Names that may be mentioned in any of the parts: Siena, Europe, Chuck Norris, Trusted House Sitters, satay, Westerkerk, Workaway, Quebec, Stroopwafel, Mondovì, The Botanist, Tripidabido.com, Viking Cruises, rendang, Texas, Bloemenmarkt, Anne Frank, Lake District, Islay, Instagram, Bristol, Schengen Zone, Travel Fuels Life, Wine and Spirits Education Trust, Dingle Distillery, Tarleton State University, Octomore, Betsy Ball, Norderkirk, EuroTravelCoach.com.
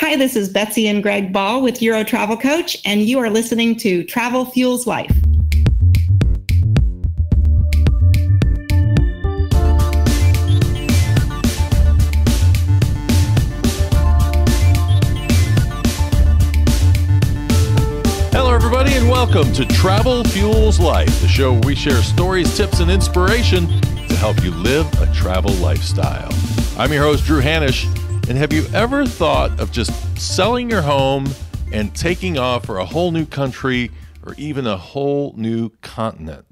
Hi, this is Betsy and Greg Ball with Euro Travel Coach, and you are listening to Travel Fuels Life. Hello, everybody, and welcome to Travel Fuels Life, the show where we share stories, tips, and inspiration to help you live a travel lifestyle. I'm your host, Drew Hanish. And have you ever thought of just selling your home and taking off for a whole new country or even a whole new continent?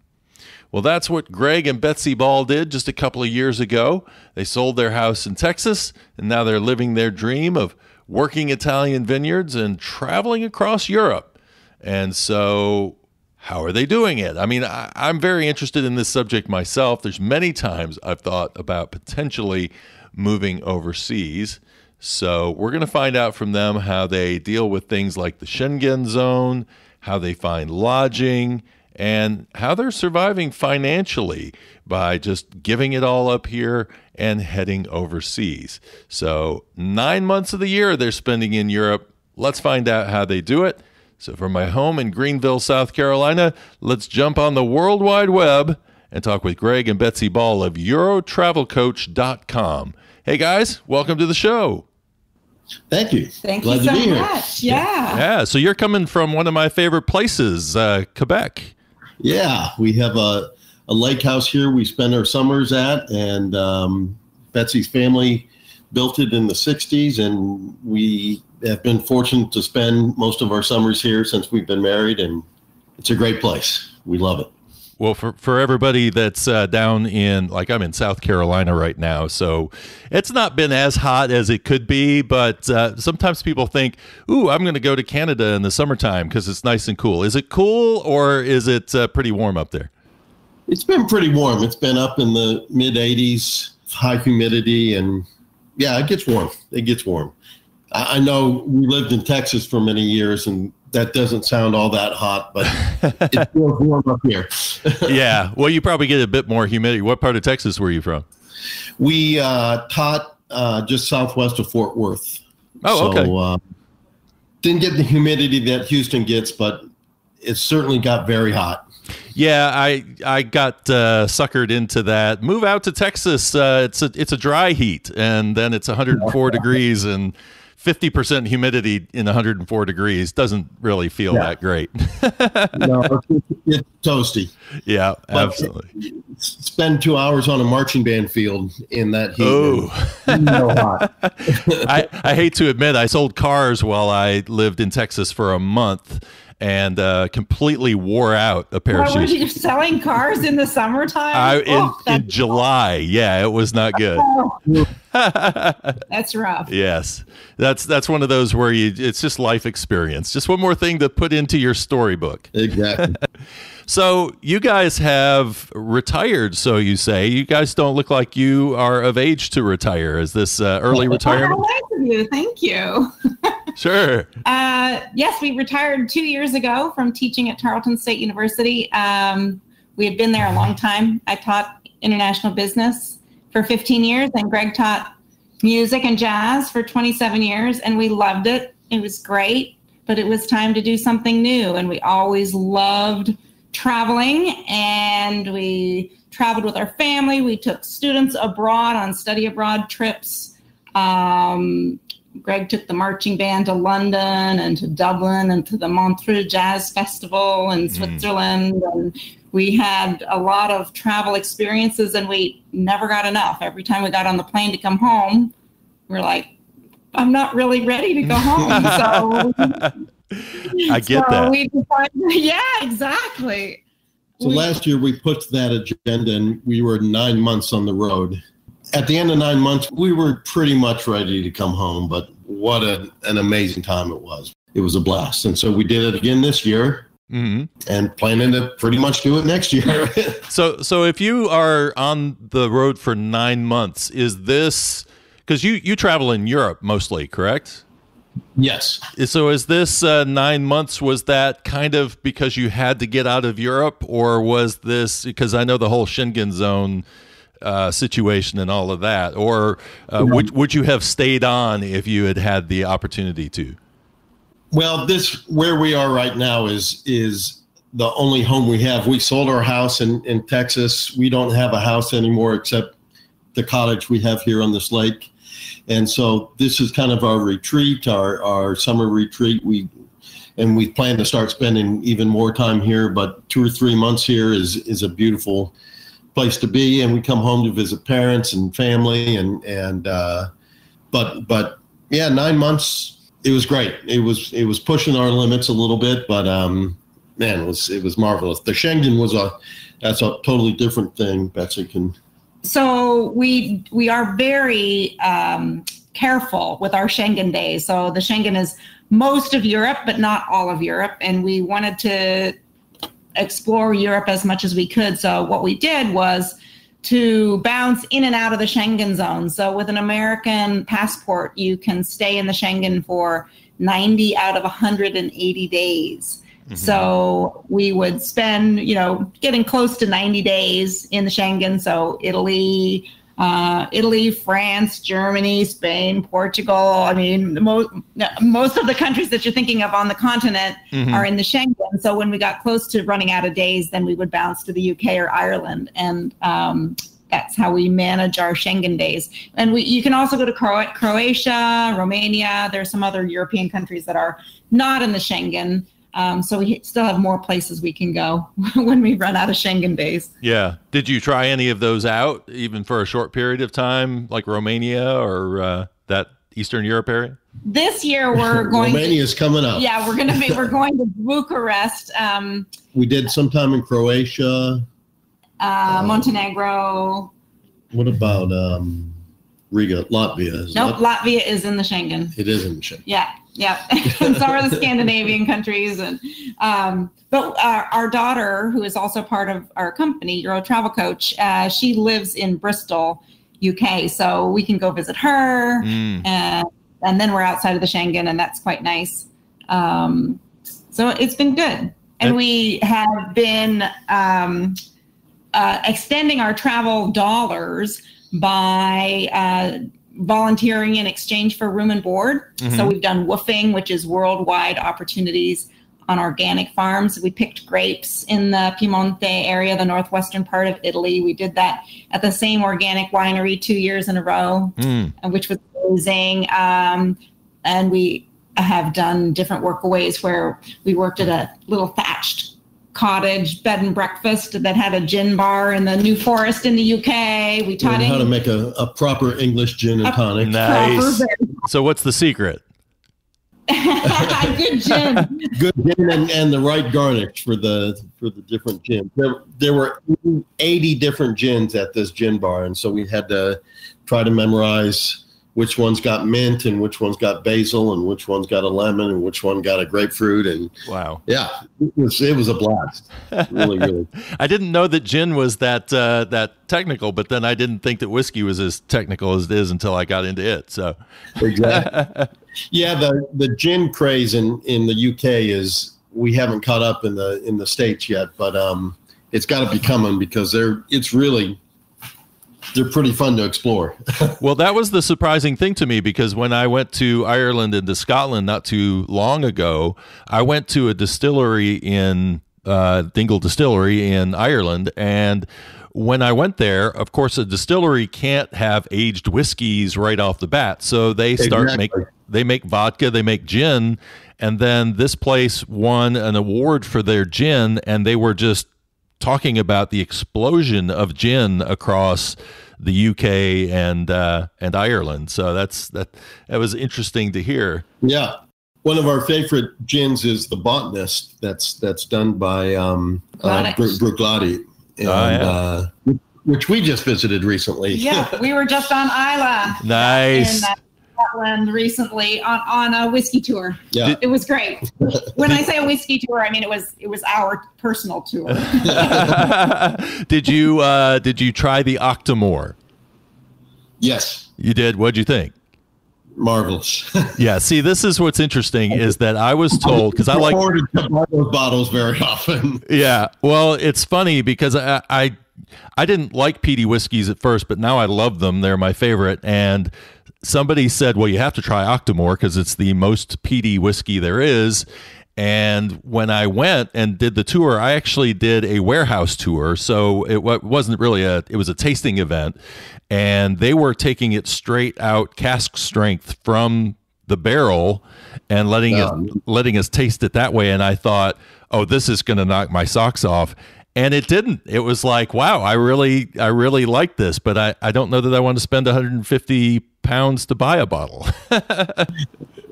Well, that's what Greg and Betsy Ball did just a couple of years ago. They sold their house in Texas, and now they're living their dream of working Italian vineyards and traveling across Europe. And so how are they doing it? I mean, I'm very interested in this subject myself. There's many times I've thought about potentially moving overseas. So we're going to find out from them how they deal with things like the Schengen Zone, how they find lodging, and how they're surviving financially by just giving it all up here and heading overseas. So 9 months of the year they're spending in Europe. Let's find out how they do it. So from my home in Greenville, South Carolina, let's jump on the World Wide Web and talk with Greg and Betsy Ball of EuroTravelCoach.com. Hey guys, welcome to the show. Thank you. Glad to be here. Yeah. So you're coming from one of my favorite places, Quebec. Yeah, we have a lake house here we spend our summers at, and Betsy's family built it in the 60s, and we have been fortunate to spend most of our summers here since we've been married, and it's a great place. We love it. Well, for everybody that's down in, like I'm in South Carolina right now, so it's not been as hot as it could be, but sometimes people think, ooh, I'm going to go to Canada in the summertime because it's nice and cool. Is it cool or is it pretty warm up there? It's been pretty warm. It's been up in the mid-80s, high humidity, and yeah, it gets warm. It gets warm. I know we lived in Texas for many years, and that doesn't sound all that hot, but it feels warm up here. Yeah. Well, you probably get a bit more humidity. What part of Texas were you from? We taught just southwest of Fort Worth. Oh, so, okay. Didn't get the humidity that Houston gets, but it certainly got very hot. Yeah, I got suckered into that. Move out to Texas. It's a dry heat, and then it's 104 degrees and 50% humidity in 104 degrees doesn't really feel that great. No, it's toasty. Yeah, but absolutely. Spend 2 hours on a marching band field in that heat. Oh, so hot. I hate to admit, I sold cars while I lived in Texas for a month and completely wore out a pair of shoes. Were you selling cars in the summertime? In July. Yeah, it was not good. That's rough. Yes. That's one of those where it's just life experience. Just one more thing to put into your storybook. Exactly. So you guys have retired, so you say. You guys don't look like you are of age to retire. Is this early retirement? Well, nice of you. Thank you. Sure. Yes, we retired 2 years ago from teaching at Tarleton State University. We had been there a long time. I taught international business for 15 years, and Greg taught music and jazz for 27 years, and we loved it. It was great, but it was time to do something new, and we always loved traveling, and we traveled with our family. We took students abroad on study abroad trips. Greg took the marching band to London and to Dublin and to the Montreux Jazz Festival in Switzerland. And we had a lot of travel experiences, and we never got enough. Every time we got on the plane to come home, we're like, I'm not really ready to go home. So I get that. We decided, yeah, exactly. So last year we put that agenda, and we were 9 months on the road. At the end of 9 months, we were pretty much ready to come home, but what an amazing time it was. It was a blast. And so we did it again this year and planning to pretty much do it next year. So if you are on the road for 9 months, is this, because you travel in Europe mostly, correct? Yes. So is this 9 months, was that kind of because you had to get out of Europe, or was this, because I know the whole Schengen Zone situation and all of that? Or would you have stayed on if you had had the opportunity to? Well, this where we are right now is the only home we have. We sold our house in Texas. We don't have a house anymore except the cottage we have here on this lake. And so this is kind of our retreat, our summer retreat. We plan to start spending even more time here, but 2 or 3 months here is a beautiful place to be. And we come home to visit parents and family but yeah, 9 months, it was great. It was pushing our limits a little bit, but man, it was marvelous. The Schengen that's a totally different thing. Betsy can. So we are very careful with our Schengen days. So the Schengen is most of Europe, but not all of Europe. And we wanted to explore Europe as much as we could. So what we did was to bounce in and out of the Schengen zone. So with an American passport, you can stay in the Schengen for 90 out of 180 days. Mm-hmm. So we would spend, getting close to 90 days in the Schengen. So Italy, France, Germany, Spain, Portugal. I mean, most of the countries that you're thinking of on the continent mm-hmm. are in the Schengen. So when we got close to running out of days, then we would bounce to the UK or Ireland. And that's how we manage our Schengen days. And you can also go to Croatia, Romania. There's some other European countries that are not in the Schengen. So we still have more places we can go when we run out of Schengen days. Yeah. Did you try any of those out, even for a short period of time, like Romania or that Eastern Europe area? This year we're going. Romania's coming up. Yeah, we're going to Bucharest. We did some time in Croatia. Montenegro. What about Riga, Latvia? Nope, Latvia is in the Schengen. It is in the Schengen. Yeah. Yeah, and so are the Scandinavian countries. And but our daughter, who is also part of our company, Euro Travel Coach, she lives in Bristol, UK. So we can go visit her, and then we're outside of the Schengen, and that's quite nice. So it's been good, and we have been extending our travel dollars by. Volunteering in exchange for room and board. Mm-hmm. So we've done WOOFING, which is worldwide opportunities on organic farms. We picked grapes in the Piemonte area, the northwestern part of Italy. We did that at the same organic winery 2 years in a row, which was amazing. And we have done different workaways where we worked at a little thatched cottage bed and breakfast that had a gin bar in the New Forest in the UK. We taught him how to make a proper English gin and tonic. Nice. So what's the secret? Good gin. Good gin and the right garnish for the different gins. There were 80 different gins at this gin bar, and so we had to try to memorize which one's got mint and which one's got basil and which one's got a lemon and which one got a grapefruit. And wow. Yeah, it was a blast. Really, really. I didn't know that gin was that technical, but then I didn't think that whiskey was as technical as it is until I got into it. So exactly. Yeah. The gin craze in the UK we haven't caught up in the States yet, but it's got to be coming because they're pretty fun to explore. Well, that was the surprising thing to me, because when I went to Ireland and to Scotland not too long ago, I went to a distillery in Dingle Distillery in Ireland. And when I went there, of course, a distillery can't have aged whiskeys right off the bat. So they start make vodka, they make gin. And then this place won an award for their gin, and they were just talking about the explosion of gin across the UK and Ireland. So that was interesting to hear. Yeah. One of our favorite gins is The Botanist. That's done by Bruglati, and which we just visited recently. Yeah, we were just on Islay. Nice. Scotland recently on a whiskey tour. Yeah. It was great. When I say a whiskey tour, I mean it was our personal tour. Did you try the Octomore? Yes. You did? What'd you think? Marvelous. Yeah. See, this is what's interesting is that I was told, because I ordered bottles very often. Yeah. Well, it's funny because I I didn't like peaty whiskeys at first, but now I love them. They're my favorite. And somebody said, well, you have to try Octomore because it's the most peaty whiskey there is. And when I went and did the tour, I actually did a warehouse tour. So it wasn't really it was a tasting event, and they were taking it straight out cask strength from the barrel and letting us taste it that way. And I thought, oh, this is going to knock my socks off. And it didn't. It was like, wow, I really like this, but I don't know that I want to spend £150 to buy a bottle.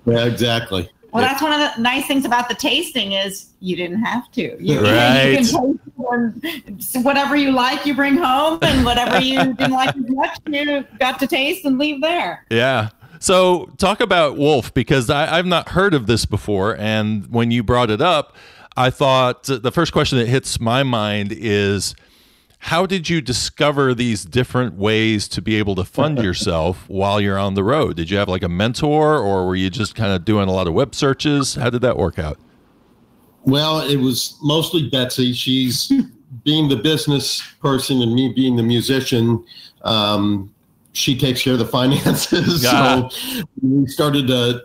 Yeah, exactly. Well, that's one of the nice things about the tasting is you didn't have to. You can taste whatever you like, you bring home, and whatever you didn't like as much, you got to taste and leave there. Yeah. So talk about Wolf, because I've not heard of this before. And when you brought it up, I thought the first question that hits my mind is, how did you discover these different ways to be able to fund yourself while you're on the road? Did you have like a mentor, or were you just kind of doing a lot of web searches? How did that work out? Well, it was mostly Betsy. She's being the business person and me being the musician. She takes care of the finances. Yeah. So we started to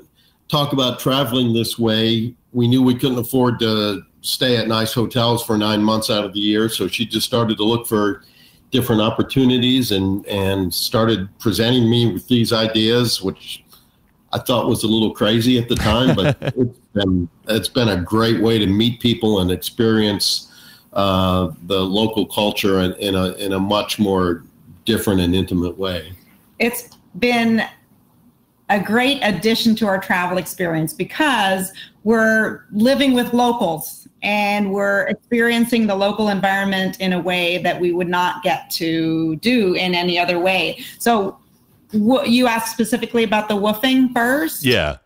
talk about traveling this way. We knew we couldn't afford to stay at nice hotels for 9 months out of the year. So she just started to look for different opportunities and started presenting me with these ideas, which I thought was a little crazy at the time, but it's been a great way to meet people and experience the local culture in a much more different and intimate way. It's been a great addition to our travel experience because we're living with locals and we're experiencing the local environment in a way that we would not get to do in any other way. So you asked specifically about the woofing first? Yeah.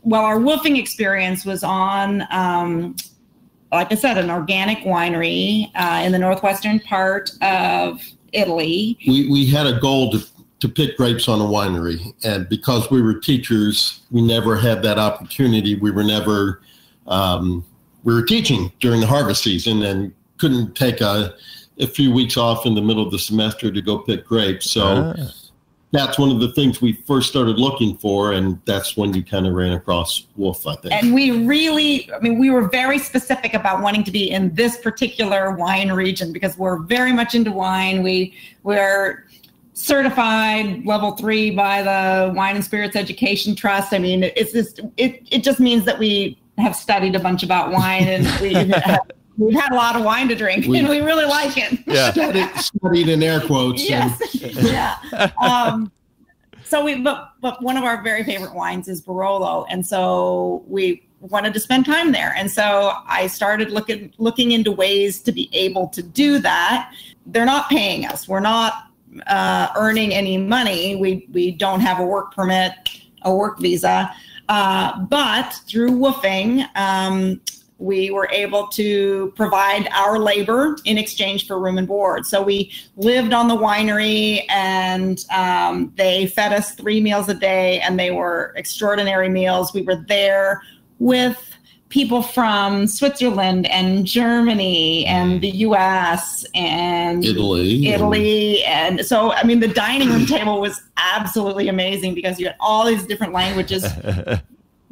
Well, our woofing experience was on, like I said, an organic winery in the northwestern part of Italy. We had a goal to pick grapes on a winery. And because we were teachers, we never had that opportunity. We were never, we were teaching during the harvest season and couldn't take a few weeks off in the middle of the semester to go pick grapes. So that's one of the things we first started looking for. And that's when you kind of ran across Wolf, I think. And we really, I mean, we were very specific about wanting to be in this particular wine region because we're very much into wine. We're certified level 3 by the Wine and Spirits Education Trust. I mean, it's just, it just means that we have studied a bunch about wine and we've had a lot of wine to drink and we really like it. Yeah. studied in air quotes. Yes. Yeah. So but one of our very favorite wines is Barolo. And so we wanted to spend time there. And so I started looking into ways to be able to do that. They're not paying us. We're not earning any money. We don't have a work permit, a work visa, but through woofing, we were able to provide our labor in exchange for room and board. So we lived on the winery and they fed us 3 meals a day, and they were extraordinary meals. We were there with people from Switzerland and Germany and the US and Italy. And so, I mean, the dining room table was absolutely amazing because you had all these different languages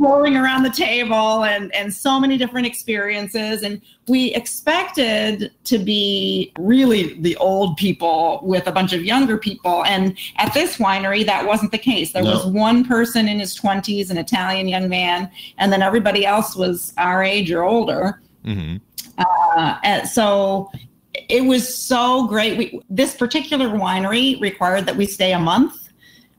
rolling around the table and so many different experiences. And we expected to be really the old people with a bunch of younger people. And at this winery, that wasn't the case. There was one person in his 20s, an Italian young man, and then everybody else was our age or older. Mm-hmm. And so it was so great. This particular winery required that we stay a month,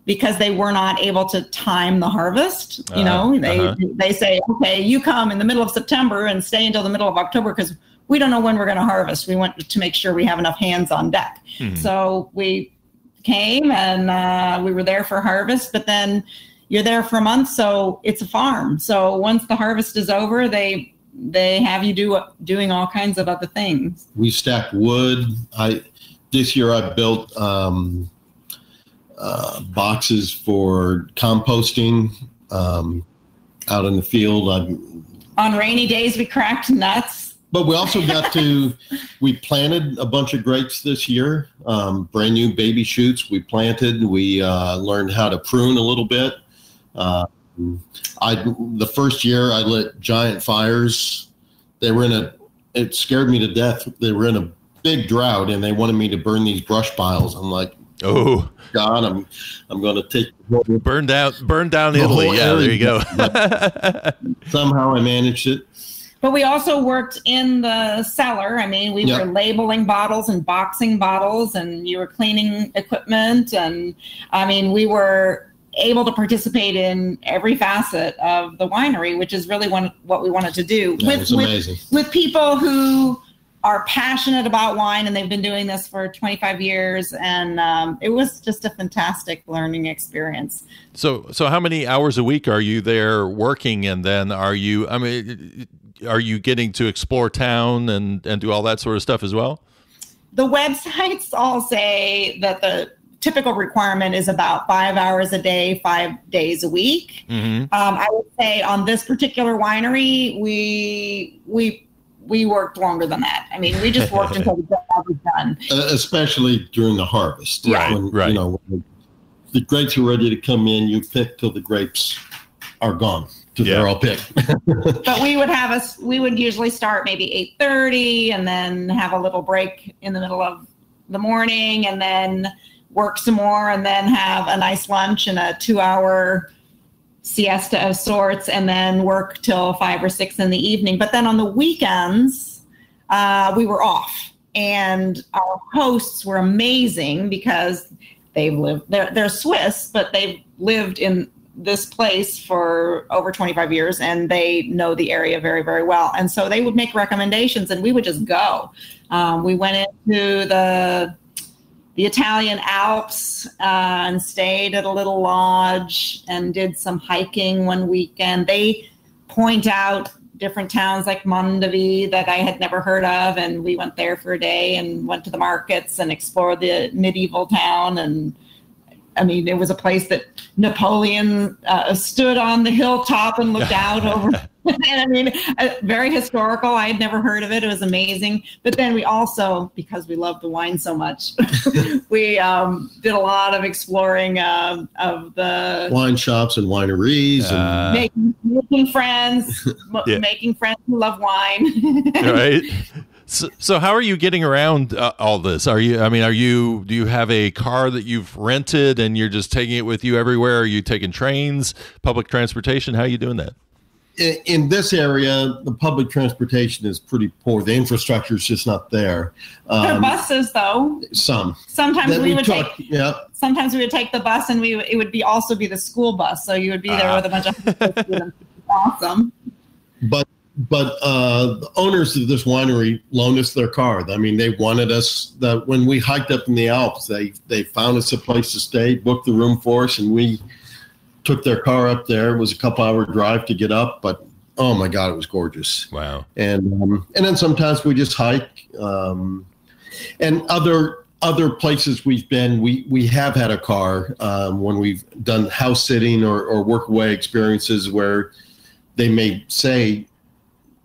because they were not able to time the harvest. You know, they say, okay, you come in the middle of September and stay until the middle of October because we don't know when we're going to harvest. We want to make sure we have enough hands on deck. Mm-hmm. So we came and we were there for harvest, but then you're there for a month, so it's a farm. So once the harvest is over, they have you doing all kinds of other things. We stacked wood. This year I built boxes for composting out in the field. On rainy days, we cracked nuts But we also got to, we planted a bunch of grapes this year, brand new baby shoots we planted. We learned how to prune a little bit. The first year I lit giant fires. They were in a, it scared me to death. They were in a big drought and they wanted me to burn these brush piles. I'm like, oh God, I'm going to take burn down Italy. Yeah, there you go. Somehow I managed it. But we also worked in the cellar. I mean, we were labeling bottles and boxing bottles, and you were cleaning equipment. And I mean, we were able to participate in every facet of the winery, which is really what we wanted to do with people who are passionate about wine, and they've been doing this for 25 years. And it was just a fantastic learning experience. So how many hours a week are you there working? And then are you getting to explore town and do all that sort of stuff as well? The websites all say that the typical requirement is about 5 hours a day, 5 days a week. Mm-hmm. I would say on this particular winery, we worked longer than that. I mean, we just worked until the job was done. Especially during the harvest. Right, right. You know, when the grapes are ready to come in, you pick till the grapes are gone. They're all picked. But we would usually start maybe 8:30 and then have a little break in the middle of the morning and then work some more and then have a nice lunch and a 2-hour siesta of sorts and then work till 5 or 6 in the evening. But then on the weekends, we were off, and our hosts were amazing because they've lived, they're Swiss, but they've lived in this place for over 25 years and they know the area very, very well. And so they would make recommendations and we would just go. We went into the Italian Alps and stayed at a little lodge and did some hiking one weekend. They point out different towns like Mondovì that I had never heard of. And we went there for a day and went to the markets and explored the medieval town. And I mean, it was a place that Napoleon stood on the hilltop and looked out over. And I mean, very historical. I had never heard of it. It was amazing. But then we also, because we love the wine so much, we did a lot of exploring of the wine shops and wineries, and making friends, making friends who love wine. Right. So how are you getting around all this? Do you have a car that you've rented and you're just taking it with you everywhere? Are you taking trains, public transportation? How are you doing that? In this area, the public transportation is pretty poor. The infrastructure is just not there. There are buses, though. Sometimes we would take. Yeah. Sometimes we would take the bus, and it would be also be the school bus. So you would be there with a bunch of students. Awesome. But the owners of this winery loaned us their car. I mean, they wanted us that when we hiked up in the Alps, they found us a place to stay, booked the room for us, and we took their car up there. It was a couple-hour drive to get up, but oh my God, it was gorgeous! Wow. And then sometimes we just hike, and other places we've been, we have had a car when we've done house sitting or workaway experiences where they may say,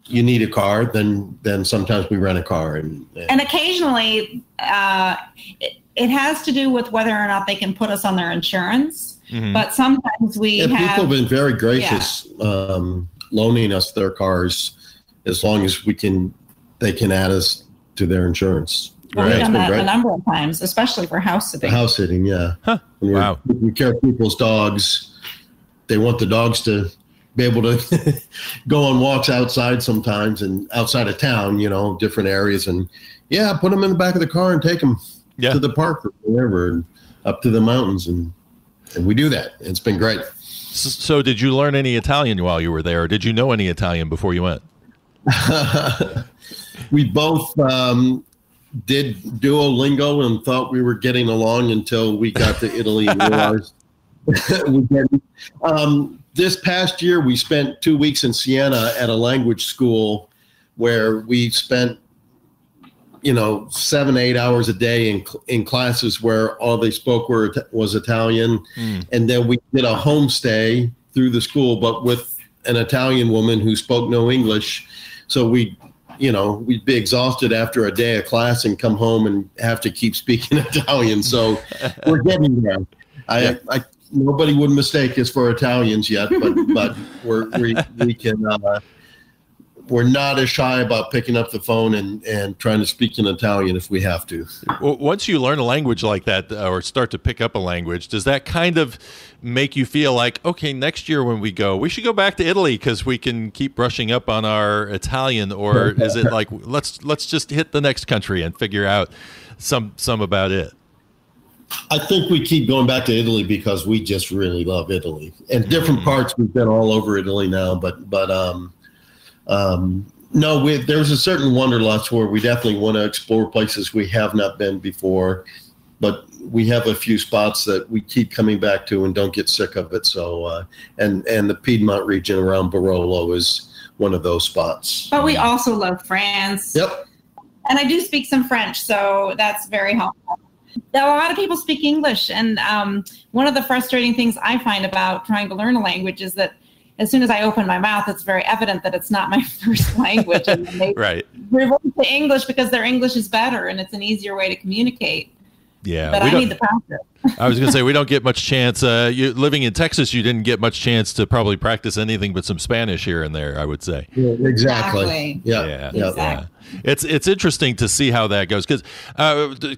you need a car, then sometimes we rent a car. And occasionally it has to do with whether or not they can put us on their insurance. Mm-hmm. But sometimes people have been very gracious loaning us their cars as long as they can add us to their insurance. Well, we've done that a number of times, especially for house sitting. House sitting, yeah. Huh. Wow. We care for people's dogs. They want the dogs to be able to go on walks outside sometimes and outside of town, you know, different areas, and put them in the back of the car and take them to the park or wherever and up to the mountains. And we do that. It's been great. So did you learn any Italian while you were there? Or did you know any Italian before you went? We both did Duolingo and thought we were getting along until we got to Italy and realized we didn't. This past year, we spent 2 weeks in Siena at a language school where we spent, 7-8 hours a day in classes where all they spoke was Italian. Mm. And then we did a homestay through the school, but with an Italian woman who spoke no English. So we you know, we'd be exhausted after a day of class and come home and have to keep speaking Italian. So we're getting there. Nobody would mistake us for Italians yet, but we're not as shy about picking up the phone and trying to speak in Italian if we have to. Well, once you learn a language like that or start to pick up a language, does that kind of make you feel like, okay, next year when we go, we should go back to Italy because we can keep brushing up on our Italian? Or is it like, let's just hit the next country and figure out some about it? I think we keep going back to Italy because we just really love Italy, and different parts. We've been all over Italy now, but no, there's a certain wanderlust where we definitely want to explore places we have not been before, but we have a few spots that we keep coming back to and don't get sick of it. So, and the Piedmont region around Barolo is one of those spots. But we also love France. Yep. And I do speak some French, so that's very helpful. A lot of people speak English, and one of the frustrating things I find about trying to learn a language is that as soon as I open my mouth, it's very evident that it's not my first language, and they revert to English because their English is better and it's an easier way to communicate. Yeah, but I need the practice. I was going to say, we don't get much chance. Living in Texas, you didn't get much chance to probably practice anything but some Spanish here and there, I would say. Yeah, exactly. Yeah. It's interesting to see how that goes, because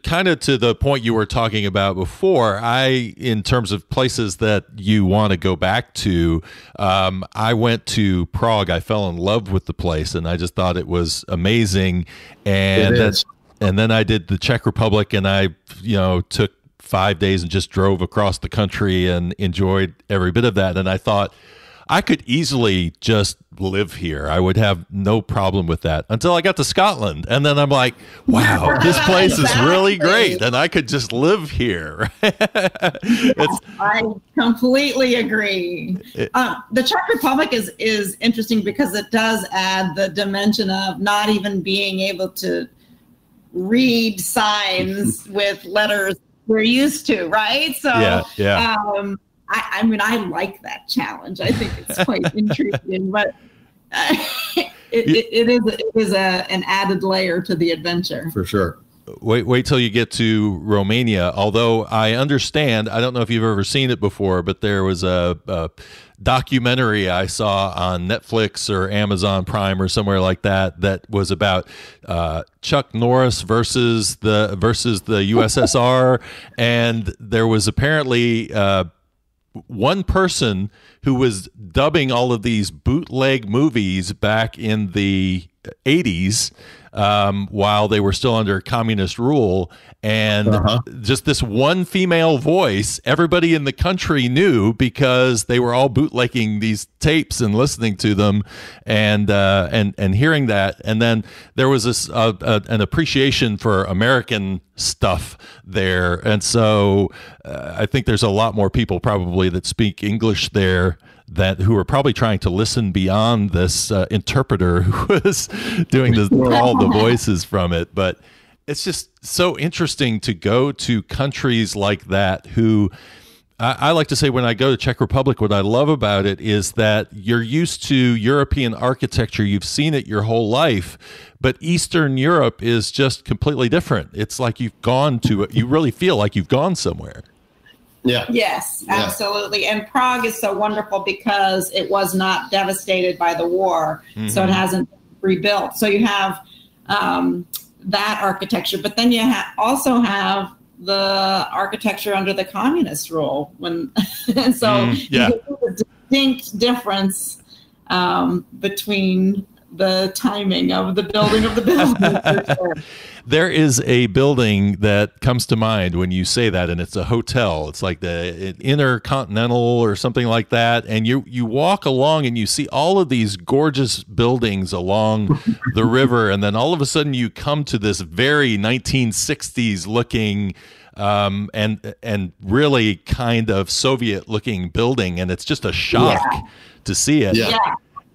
kind of to the point you were talking about before, in terms of places that you want to go back to, I went to Prague. I fell in love with the place, and I just thought it was amazing. And And then I did the Czech Republic, and I, took 5 days and just drove across the country and enjoyed every bit of that. And I thought I could easily just live here. I would have no problem with that, until I got to Scotland. And then I'm like, wow, this place is really great. And I could just live here. I completely agree. The Czech Republic is interesting because it does add the dimension of not even being able to read signs with letters we're used to, right? So I mean, I like that challenge. I think it's quite intriguing, but it is an added layer to the adventure, for sure. Wait till you get to Romania, although I understand, I don't know if you've ever seen it before, but there was a documentary I saw on Netflix or Amazon Prime or somewhere like that that was about Chuck Norris versus the USSR, and there was apparently one person who was dubbing all of these bootleg movies back in the 80s while they were still under communist rule, and just this one female voice everybody in the country knew because they were all bootlegging these tapes and listening to them and hearing that. And then there was this an appreciation for American stuff there, and so I think there's a lot more people probably that speak English there who are probably trying to listen beyond this interpreter who was doing all the voices from it. But it's just so interesting to go to countries like that who, I like to say when I go to Czech Republic, what I love about it is that you're used to European architecture. You've seen it your whole life, but Eastern Europe is just completely different. It's like you've gone to it. You really feel like you've gone somewhere. Yeah. Yes, absolutely. Yeah. And Prague is so wonderful because it was not devastated by the war, so it hasn't rebuilt. So you have that architecture, but then you also have the architecture under the communist rule. You can see the distinct difference between the timing of the building of the building. There is a building that comes to mind when you say that, and it's a hotel. It's like the Intercontinental or something like that. And you walk along and you see all of these gorgeous buildings along the river. And then all of a sudden you come to this very 1960s looking and really kind of Soviet looking building. And it's just a shock to see it.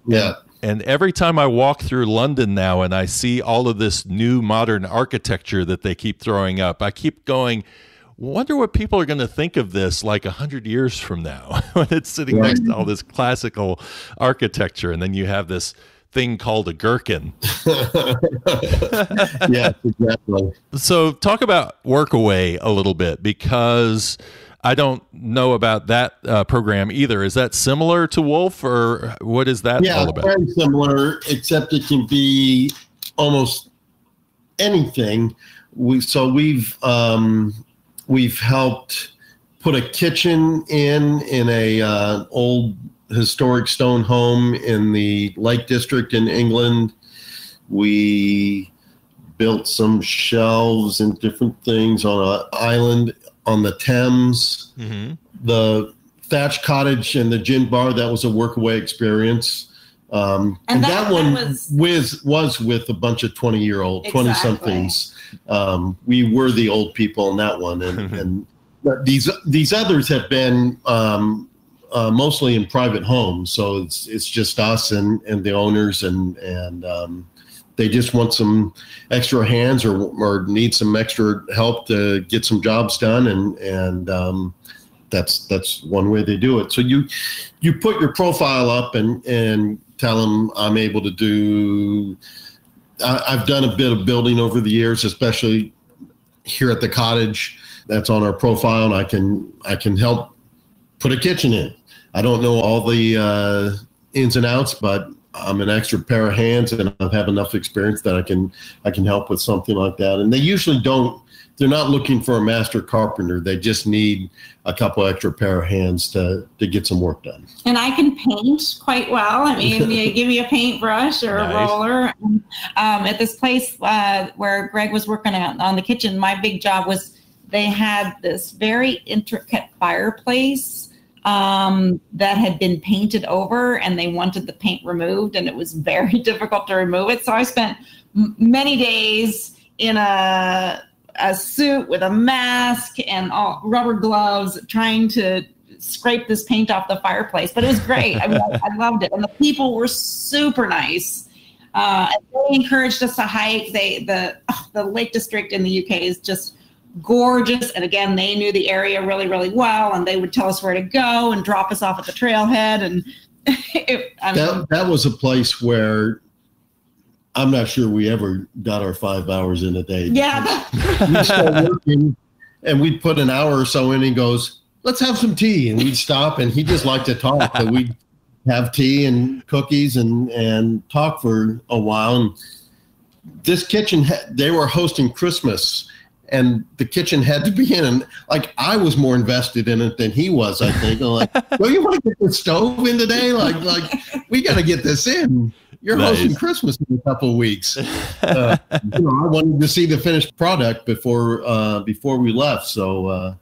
Yeah. And every time I walk through London now and I see all of this new modern architecture that they keep throwing up, I keep going, wonder what people are going to think of this like 100 years from now when it's sitting next to all this classical architecture. And then you have this thing called a gherkin. Yeah, exactly. So talk about Workaway a little bit, because I don't know about that program either. Is that similar to WOOF, or what is that all about? Yeah, very similar, except it can be almost anything. We've helped put a kitchen in a old historic stone home in the Lake District in England. We built some shelves and different things on an island on the Thames. Mm-hmm. The thatch cottage and the gin bar, that was a Workaway experience. And that one was with a bunch of 20-year-old, exactly. 20-somethings. We were the old people in that one. And these others have been mostly in private homes. So it's just us and the owners, and they just want some extra hands or need some extra help to get some jobs done. And that's one way they do it. So you put your profile up and tell them I'm able to do, I've done a bit of building over the years, especially here at the cottage that's on our profile. And I can help put a kitchen in. I don't know all the ins and outs, but I'm an extra pair of hands, and I have enough experience that I can help with something like that. And they usually don't, they're not looking for a master carpenter. They just need a couple extra pair of hands to get some work done. And I can paint quite well. I mean, you give me a paintbrush or nice. A roller. At this place where Greg was working on the kitchen, my big job was they had this very intricate fireplace that had been painted over, and they wanted the paint removed, and it was very difficult to remove it. So I spent many days in a suit with a mask and all rubber gloves trying to scrape this paint off the fireplace, but it was great. I mean, I loved it. And the people were super nice. They encouraged us to hike. The Lake District in the UK is just gorgeous, and again, they knew the area really, really well, and they would tell us where to go and drop us off at the trailhead. And that was a place where I'm not sure we ever got our 5 hours in a day. Yeah, we started working, and we'd put an hour or so in. And he goes, "Let's have some tea," and we'd stop, and he just liked to talk. So we'd have tea and cookies and talk for a while. And this kitchen, they were hosting Christmas. And the kitchen had to be in, and like I was more invested in it than he was, I think. I'm like, well, you want to get the stove in today? Like we got to get this in. You're nice. Hosting Christmas in a couple of weeks. I wanted to see the finished product before we left. So,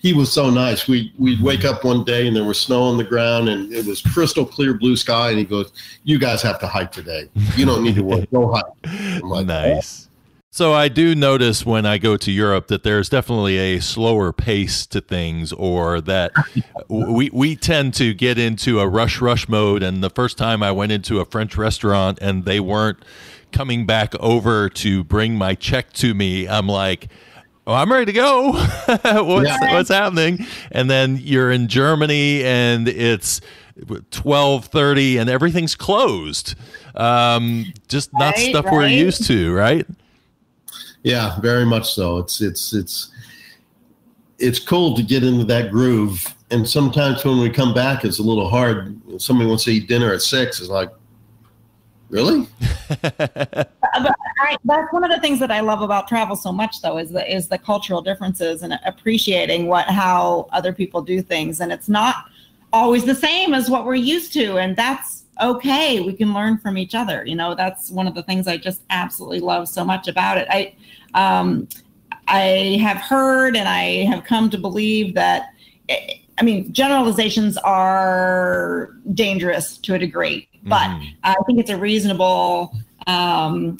he was so nice. We'd wake up one day and there was snow on the ground, and it was crystal clear blue sky. And he goes, "You guys have to hike today. You don't need to work. Go hike." I'm like, nice. Oh. So I do notice when I go to Europe that there's definitely a slower pace to things, or that we tend to get into a rush mode. And the first time I went into a French restaurant and they weren't coming back over to bring my check to me, I'm like, oh, I'm ready to go. What's happening? And then you're in Germany and it's 12:30 and everything's closed. Just not stuff we're used to, right? Yeah, very much so. It's cool to get into that groove. And sometimes when we come back, it's a little hard. Somebody wants to eat dinner at 6. It's like, really? That's one of the things that I love about travel so much, though, is the cultural differences and appreciating how other people do things. And it's not always the same as what we're used to. And that's okay. We can learn from each other. You know, that's one of the things I just absolutely love so much about it. I have heard, and I have come to believe that, generalizations are dangerous to a degree, but I think it's a reasonable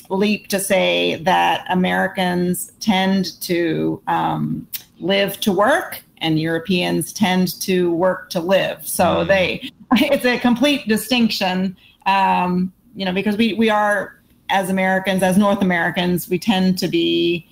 leap to say that Americans tend to live to work, and Europeans tend to work to live. So it's a complete distinction, because we are, as Americans, as North Americans, we tend to be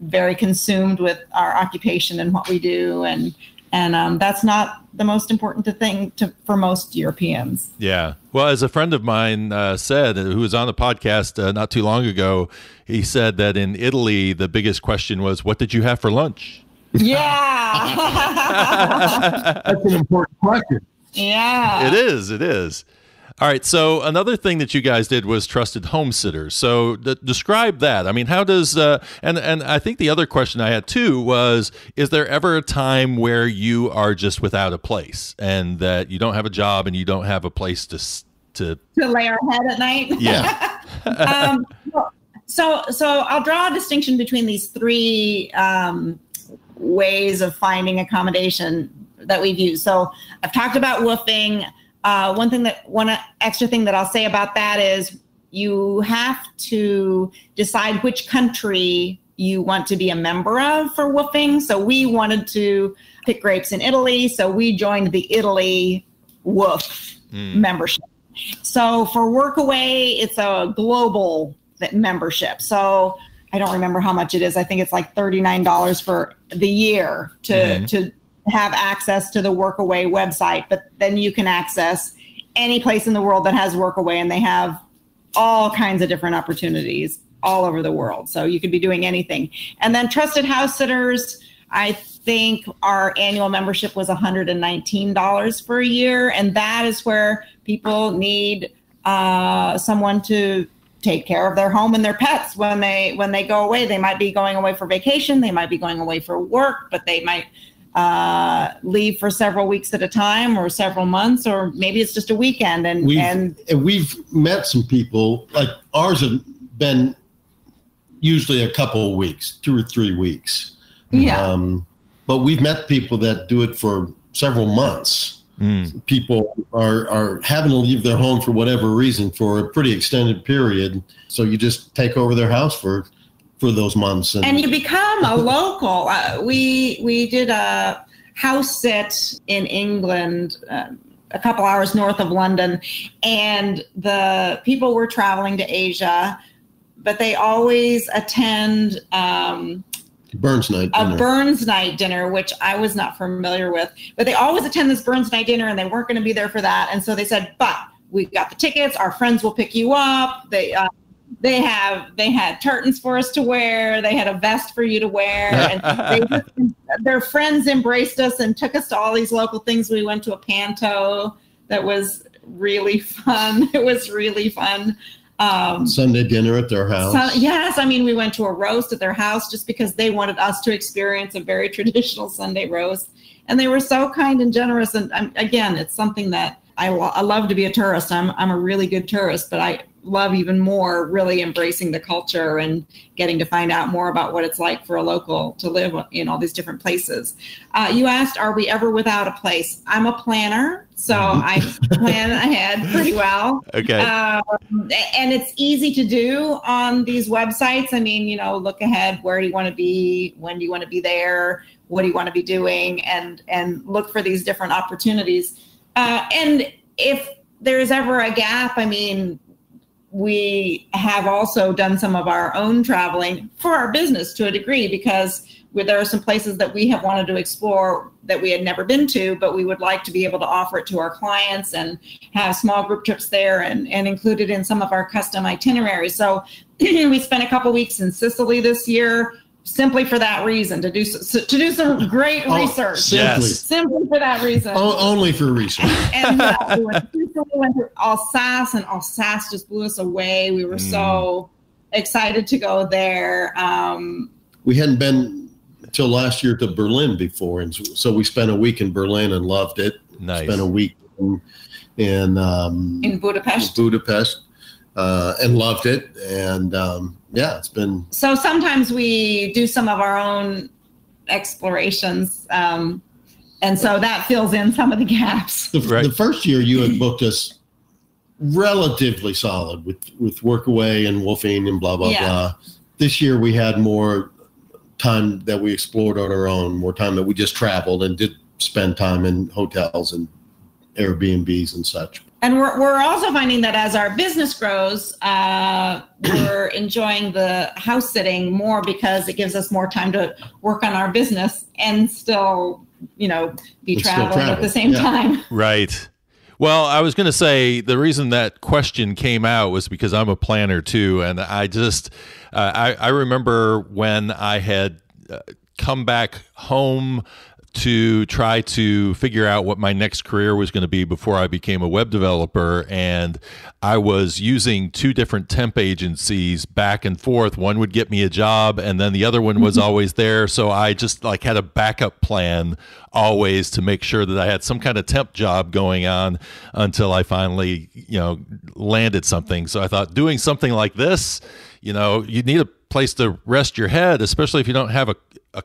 very consumed with our occupation and what we do. And And that's not the most important thing for most Europeans. Yeah. Well, as a friend of mine said, who was on the podcast not too long ago, he said that in Italy, the biggest question was, what did you have for lunch? Yeah. That's an important question. Yeah. It is. It is. All right. So another thing that you guys did was Trusted Home Sitters. So describe that. I mean, how does and I think the other question I had too was, is there ever a time where you are just without a place and that you don't have a job and you don't have a place to lay our head at night? Yeah. So I'll draw a distinction between these three ways of finding accommodation that we've used. So I've talked about woofing. One extra thing that I'll say about that is you have to decide which country you want to be a member of for woofing. So we wanted to pick grapes in Italy, so we joined the Italy woof membership. So for Workaway, it's a global membership. So I don't remember how much it is. I think it's like $39 for the year to have access to the Workaway website, but then you can access any place in the world that has Workaway, and they have all kinds of different opportunities all over the world. So you could be doing anything. And then Trusted House Sitters, I think our annual membership was $119 for a year. And that is where people need someone to take care of their home and their pets when they go away. They might be going away for vacation. They might be going away for work, but they might leave for several weeks at a time or several months, or maybe it's just a weekend. And we've met some people, like ours have been usually a couple of weeks, 2 or 3 weeks. Yeah. But we've met people that do it for several months. Mm. People are having to leave their home for whatever reason for a pretty extended period. So you just take over their house for those months. And you become a local. We did a house sit in England, a couple hours north of London, and the people were traveling to Asia, but they always attend Burns Night dinner, which I was not familiar with, but they always attend this Burns Night dinner, and they weren't going to be there for that. And so they said, but we've got the tickets. Our friends will pick you up. They had tartans for us to wear. They had a vest for you to wear. And their friends embraced us and took us to all these local things. We went to a panto that was really fun. It was really fun. Sunday dinner at their house. Yes. I mean, we went to a roast at their house just because they wanted us to experience a very traditional Sunday roast. And they were so kind and generous. And again, it's something that I love to be a tourist. I'm a really good tourist, but I love even more really embracing the culture and getting to find out more about what it's like for a local to live in all these different places. You asked, are we ever without a place? I'm a planner, so I plan ahead pretty well. Okay. And it's easy to do on these websites. I mean, you know, look ahead. Where do you want to be? When do you want to be there? What do you want to be doing? And look for these different opportunities. And if there's ever a gap, I mean, we have also done some of our own traveling for our business to a degree, because there are some places that we have wanted to explore that we had never been to, but we would like to be able to offer it to our clients and have small group trips there and include it in some of our custom itineraries. So we spent a couple weeks in Sicily this year simply for that reason, to do some great research. Simply for that reason. Only for research. And we went to Alsace, and Alsace just blew us away. We were so excited to go there. We hadn't been till last year to Berlin before, and so we spent a week in Berlin and loved it. Nice. Spent a week in Budapest. And loved it. And yeah, it's been. So sometimes we do some of our own explorations. And so that fills in some of the gaps. The first year you had booked us relatively solid with Workaway and Woofing and blah, blah, blah. This year we had more time that we explored on our own, more time that we just traveled and did spend time in hotels and Airbnbs and such. And we're also finding that as our business grows, we're enjoying the house sitting more because it gives us more time to work on our business and still you know, be traveling at the same time. Right. Well, I was going to say the reason that question came out was because I'm a planner too. And I just, I remember when I had come back home to try to figure out what my next career was going to be before I became a web developer. And I was using two different temp agencies back and forth. One would get me a job and then the other one was always there. So I just like had a backup plan always to make sure that I had some kind of temp job going on until I finally, you know, landed something. So I thought doing something like this, you know, you need a place to rest your head, especially if you don't have a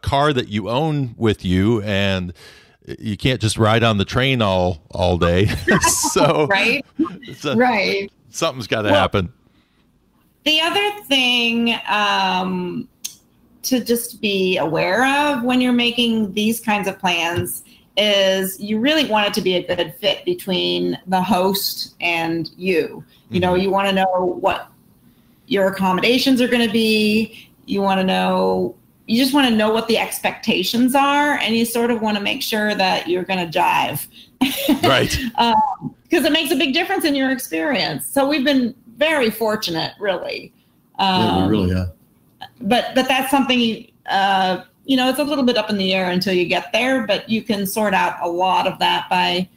car that you own with you, and you can't just ride on the train all day. So, right. Something's got to happen. The other thing to just be aware of when you're making these kinds of plans is you really want it to be a good fit between the host and you. You know, you want to know what your accommodations are going to be. You want to know, you just want to know what the expectations are, and you sort of want to make sure that you're going to jive. Right. Because it makes a big difference in your experience. So we've been very fortunate, really. Yeah, we really are. But that's something, you know, it's a little bit up in the air until you get there, but you can sort out a lot of that by,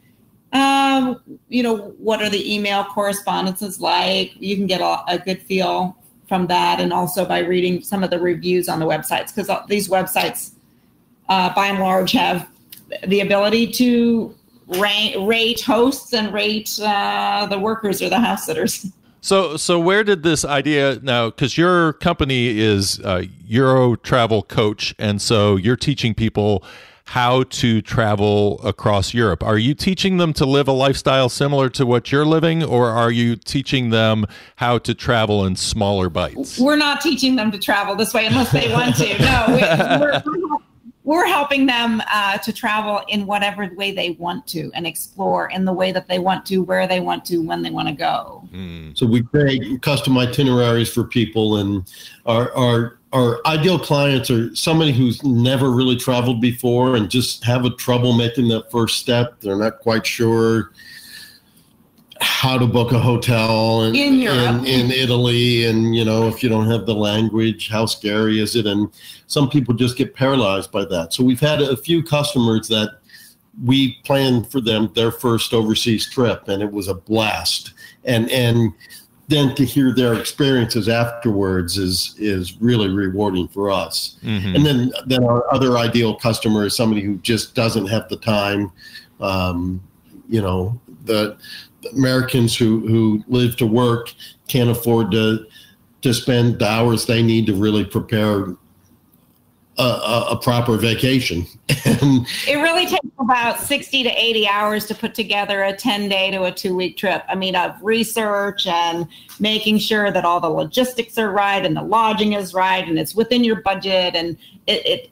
you know, what are the email correspondences like? You can get a good feel from that, and also by reading some of the reviews on the websites, because these websites, by and large, have the ability to rate hosts and rate the workers or the house sitters. So where did this idea now? Because your company is Euro Travel Coach, and so you're teaching people how to travel across Europe. Are you teaching them to live a lifestyle similar to what you're living, or are you teaching them how to travel in smaller bites? We're not teaching them to travel this way unless they want to. No, we're helping them to travel in whatever way they want to and explore in the way that they want to, where they want to, when they want to go. So we create custom itineraries for people, and our ideal clients are somebody who's never really traveled before and just have a trouble making that first step. They're not quite sure how to book a hotel in Italy. And, you know, if you don't have the language, how scary is it? And some people just get paralyzed by that. So we've had a few customers that we planned for them their first overseas trip, and it was a blast. And then to hear their experiences afterwards is really rewarding for us. And then our other ideal customer is somebody who just doesn't have the time. You know, the Americans who live to work can't afford to spend the hours they need to really prepare a proper vacation. It really takes about 60 to 80 hours to put together a 10-day to a 2-week trip. I mean, of research and making sure that all the logistics are right and the lodging is right and it's within your budget. And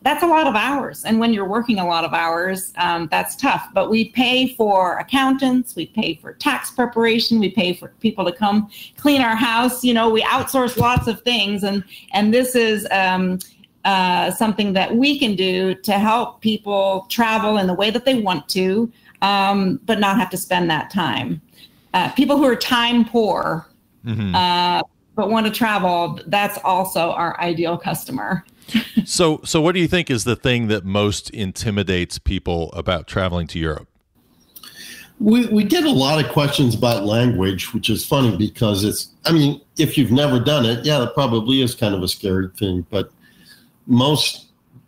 that's a lot of hours. And when you're working a lot of hours, that's tough. But we pay for accountants. We pay for tax preparation. We pay for people to come clean our house. You know, we outsource lots of things. And this is... something that we can do to help people travel in the way that they want to, but not have to spend that time. People who are time poor, but want to travel, that's also our ideal customer. So what do you think is the thing that most intimidates people about traveling to Europe? We get a lot of questions about language, which is funny because it's, I mean, if you've never done it, yeah, that probably is kind of a scary thing, but most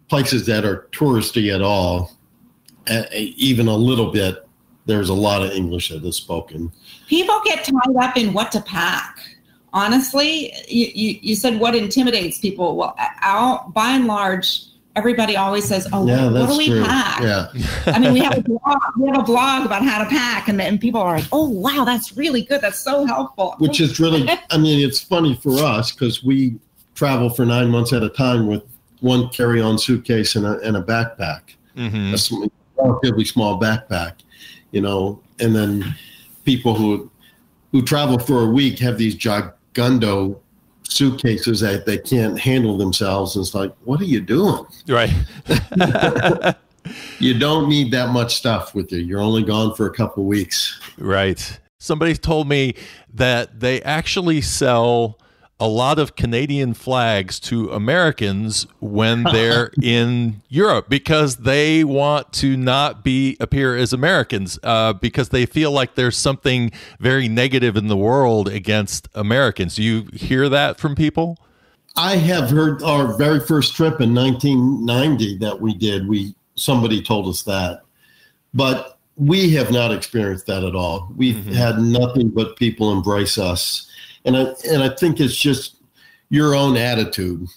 places that are touristy at all, even a little bit, there's a lot of English that is spoken. People get tied up in what to pack. Honestly, you said what intimidates people. Well, by and large, everybody always says, oh, yeah, what do we pack? Yeah. I mean, we have a blog about how to pack, and people are like, oh, wow, that's really good. That's so helpful. Which is really, I mean, it's funny for us because we travel for 9 months at a time with one carry-on suitcase and a backpack, a relatively small backpack, you know, and then people who travel for a week have these gigundo suitcases that they can't handle themselves. And it's like, what are you doing? Right. You don't need that much stuff with you. You're only gone for a couple of weeks. Right. Somebody told me that they actually sell a lot of Canadian flags to Americans when they're in Europe because they want to not appear as Americans because they feel like there's something very negative in the world against Americans. Do you hear that from people? I have heard. Our very first trip in 1990 that we did, somebody told us that, but we have not experienced that at all. We've had nothing but people embrace us. And I think it's just your own attitude.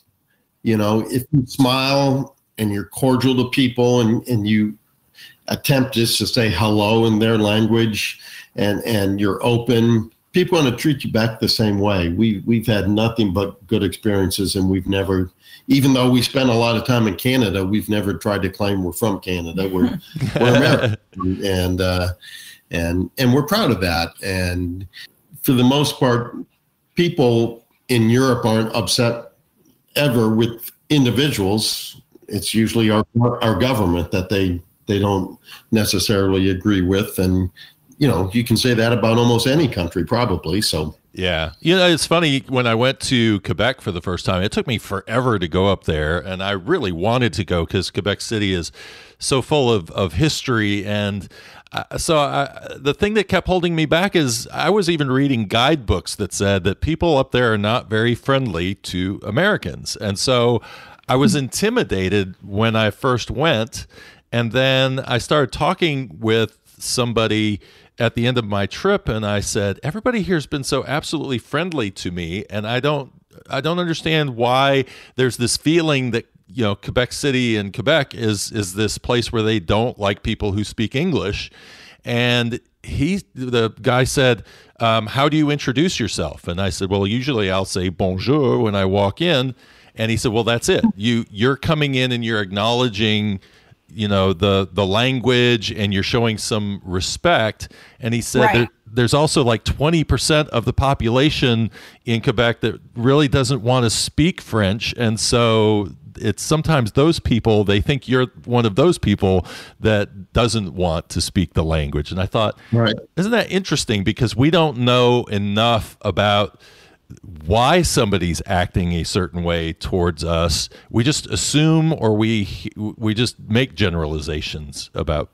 You know, if you smile and you're cordial to people and you attempt just to say hello in their language and you're open, people are going to treat you back the same way. We've had nothing but good experiences, and we've never, even though we spent a lot of time in Canada, we've never tried to claim we're from Canada. We're American, and we're proud of that. And for the most part, people in Europe aren't upset ever with individuals. It's usually our government that they don't necessarily agree with. And, you know, you can say that about almost any country probably. So, yeah. You know, it's funny, when I went to Quebec for the first time, it took me forever to go up there. And I really wanted to go because Quebec City is so full of history. And so the thing that kept holding me back is I was even reading guidebooks that said that people up there are not very friendly to Americans. And so I was intimidated when I first went. And then I started talking with somebody at the end of my trip, and I said, everybody here has been so absolutely friendly to me, and I don't understand why there's this feeling that, you know, Quebec City and Quebec is this place where they don't like people who speak English. And the guy said, how do you introduce yourself? And I said, well, usually I'll say bonjour when I walk in. And he said, well, that's it. You're coming in and you're acknowledging, you know, the language, and you're showing some respect. And he said, right, there's also like 20% of the population in Quebec that really doesn't want to speak French. And so it's sometimes those people, they think you're one of those people that doesn't want to speak the language. And I thought, right, isn't that interesting? Because we don't know enough about why somebody's acting a certain way towards us. We just assume, or we just make generalizations about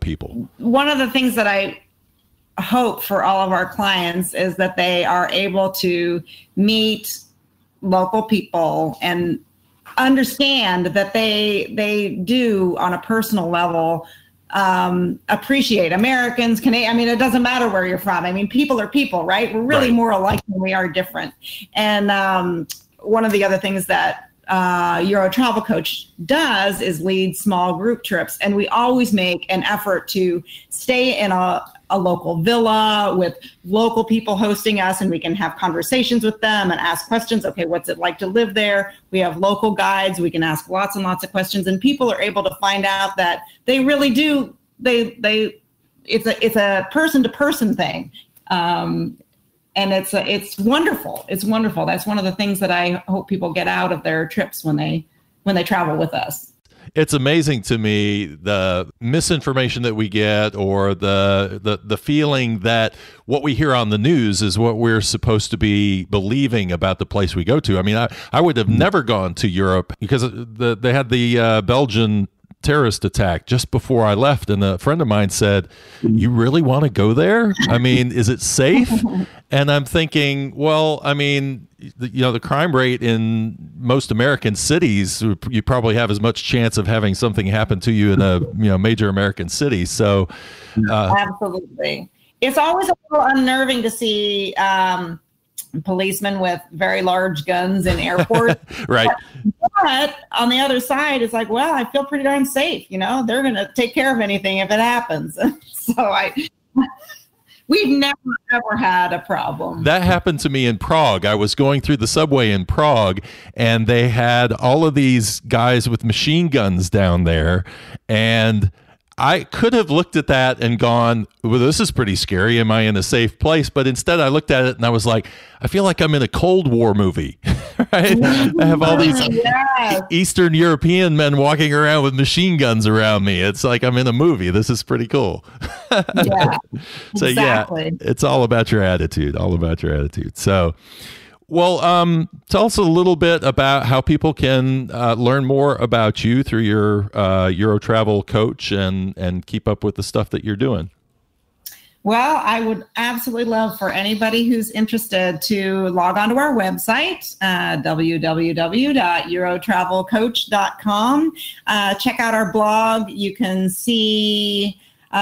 people. One of the things that I hope for all of our clients is that they are able to meet local people and understand that they do, on a personal level, appreciate Americans, Canadian. I mean, it doesn't matter where you're from. I mean, people are people, right? We're really more alike than we are different. And one of the other things that Euro Travel Coach does is lead small group trips. And we always make an effort to stay in a local villa with local people hosting us, and we can have conversations with them and ask questions. Okay, what's it like to live there? We have local guides. We can ask lots and lots of questions, and people are able to find out that they really do. It's a person to person thing. And it's wonderful. It's wonderful. That's one of the things that I hope people get out of their trips when they travel with us. It's amazing to me, the misinformation that we get, or the feeling that what we hear on the news is what we're supposed to be believing about the place we go to. I mean, I would have never gone to Europe because they had the Belgian terrorist attack just before I left. And a friend of mine said, you really want to go there? I mean, is it safe? And I'm thinking, well, I mean, you know, the crime rate in most American cities, you probably have as much chance of having something happen to you in a, you know, major American city. So absolutely. It's always a little unnerving to see policemen with very large guns in airports. Right. But on the other side, it's like, well, I feel pretty darn safe. You know, they're going to take care of anything if it happens. So we've never, ever had a problem. That happened to me in Prague. I was going through the subway in Prague, and they had all of these guys with machine guns down there. And I could have looked at that and gone, well, this is pretty scary. Am I in a safe place? But instead I looked at it and I was like, I feel like I'm in a Cold War movie. right? I have all these Eastern European men walking around with machine guns around me. It's like I'm in a movie. This is pretty cool. Yeah, so exactly. Yeah, it's all about your attitude, all about your attitude. So, well, tell us a little bit about how people can learn more about you through your Euro Travel Coach and keep up with the stuff that you're doing. Well, I would absolutely love for anybody who's interested to log onto our website, www.eurotravelcoach.com. Check out our blog. You can see we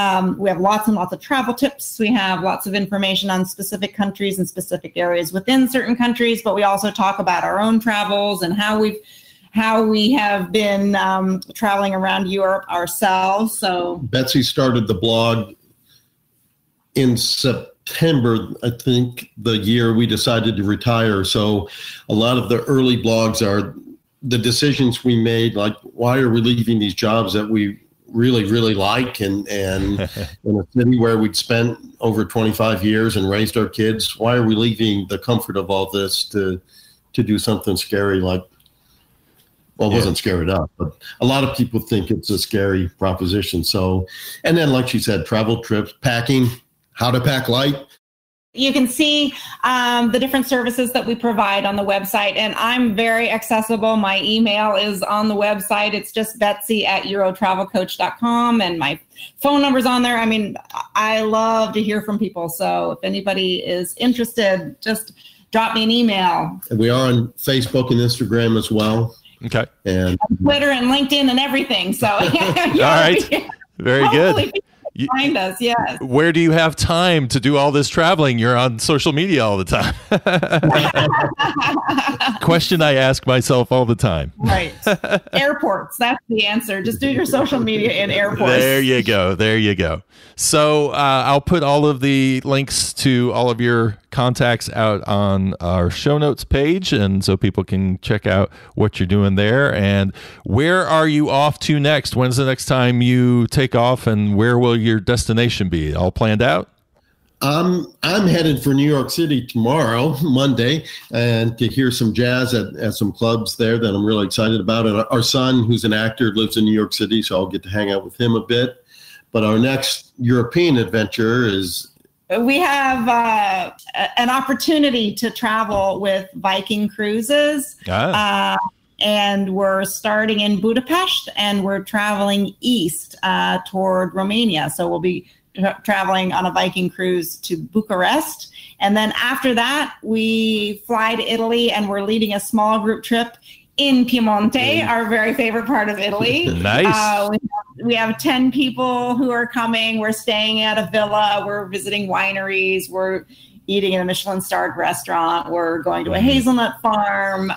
have lots and lots of travel tips. We have lots of information on specific countries and specific areas within certain countries, but we also talk about our own travels and how we have been traveling around Europe ourselves. So Betsy started the blog in September, I think, the year we decided to retire. So a lot of the early blogs are the decisions we made, like why are we leaving these jobs that we really, really like, and in a city where we'd spent over 25 years and raised our kids. Why are we leaving the comfort of all this to do something scary like, well, it wasn't scary enough, but a lot of people think it's a scary proposition. So, and then like she said, travel trips, packing, how to pack light. You can see the different services that we provide on the website, and I'm very accessible. My email is on the website. It's just Betsy@EuroTravelCoach.com, and my phone number's on there. I mean, I love to hear from people. So if anybody is interested, just drop me an email. And we are on Facebook and Instagram as well. Okay. And Twitter and LinkedIn and everything. So all right. Yeah. Very hopefully good. You find us, yes. Where do you have time to do all this traveling? You're on social media all the time. Question I ask myself all the time. Right. Airports, that's the answer. Just do your social media in airports. There you go. There you go. So I'll put all of the links to all of your contacts out on our show notes page, and so people can check out what you're doing there. And where are you off to next? When's the next time you take off, and where will your destination be? All planned out? I'm headed for New York City tomorrow, Monday, and to hear some jazz at some clubs there that I'm really excited about. And our son, who's an actor, lives in New York City, so I'll get to hang out with him a bit. But our next European adventure is... We have an opportunity to travel with Viking Cruises. And we're starting in Budapest, and we're traveling east toward Romania. So we'll be traveling on a Viking cruise to Bucharest. And then after that, we fly to Italy, and we're leading a small group trip in Piemonte, our very favorite part of Italy. Nice. We have 10 people who are coming. We're staying at a villa. We're visiting wineries. We're eating in a Michelin-starred restaurant. We're going to a hazelnut farm.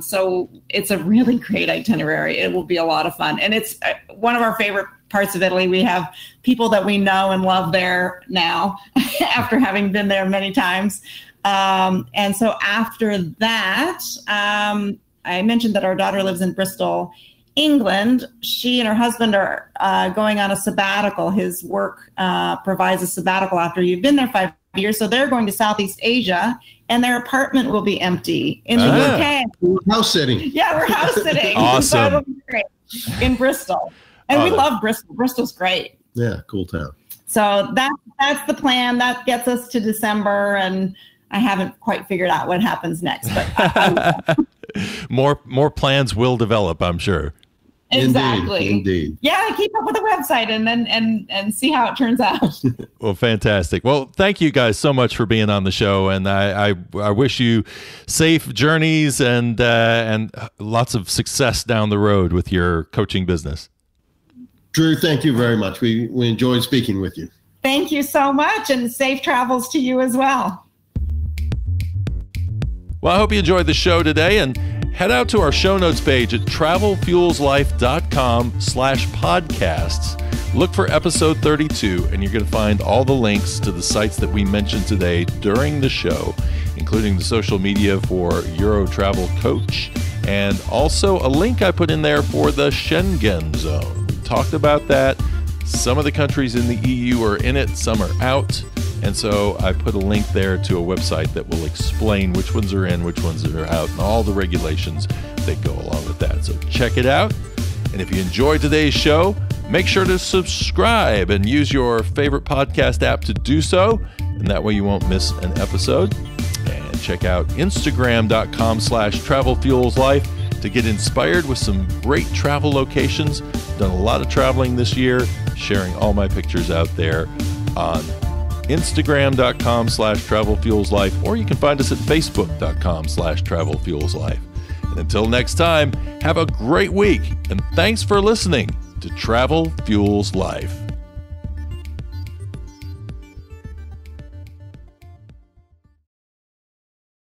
So it's a really great itinerary. It will be a lot of fun. And it's one of our favorite parts of Italy. We have people that we know and love there now after having been there many times. And so after that, I mentioned that our daughter lives in Bristol, England. She and her husband are going on a sabbatical. His work provides a sabbatical after you've been there 5 years. So they're going to Southeast Asia, and their apartment will be empty in the UK. We're house sitting. Yeah, we're house sitting. Awesome. So it'll be great. In Bristol. And we love Bristol. Bristol's great. Yeah, cool town. So that's the plan. That gets us to December, and I haven't quite figured out what happens next, but I more plans will develop, I'm sure. Exactly. Indeed. Yeah, keep up with the website and then and see how it turns out. Well, fantastic. Well, thank you guys so much for being on the show, and I wish you safe journeys and lots of success down the road with your coaching business. Drew, thank you very much. We enjoyed speaking with you. Thank you so much, and safe travels to you as well. Well, I hope you enjoyed the show today, and head out to our show notes page at travelfuelslife.com/podcasts. Look for episode 32, and you're going to find all the links to the sites that we mentioned today during the show, including the social media for Euro Travel Coach, and also a link I put in there for the Schengen Zone. We talked about that. Some of the countries in the EU are in it, some are out. And so I put a link there to a website that will explain which ones are in, which ones are out, and all the regulations that go along with that. So check it out. And if you enjoyed today's show, make sure to subscribe and use your favorite podcast app to do so. And that way you won't miss an episode. And check out Instagram.com/Travel Fuels Life to get inspired with some great travel locations. Done a lot of traveling this year, sharing all my pictures out there on Instagram.com/Travel Fuels Life, or you can find us at Facebook.com/Travel Fuels Life. And until next time, have a great week, and thanks for listening to Travel Fuels Life.